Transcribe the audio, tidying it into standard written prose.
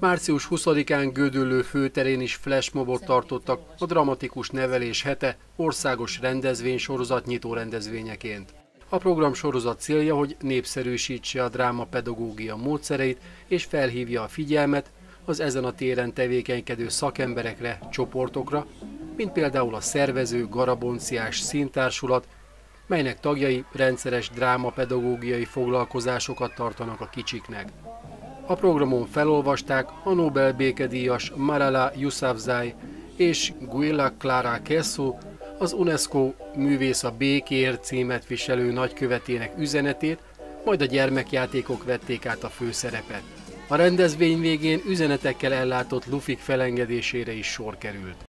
Március 20-án Gödöllő főterén is flashmobot tartottak a Dramatikus Nevelés Hete országos rendezvénysorozat nyitó rendezvényeként. A programsorozat célja, hogy népszerűsítse a drámapedagógia módszereit és felhívja a figyelmet az ezen a téren tevékenykedő szakemberekre, csoportokra, mint például a szervező Garabonciás Színtársulat, melynek tagjai rendszeres drámapedagógiai foglalkozásokat tartanak a kicsiknek. A programon felolvasták a Nobel-békedíjas Malala Yousafzai és Guila Clara Kessous, az UNESCO művész a békéért címet viselő nagykövetének üzenetét, majd a gyermekjátékok vették át a főszerepet. A rendezvény végén üzenetekkel ellátott lufik felengedésére is sor került.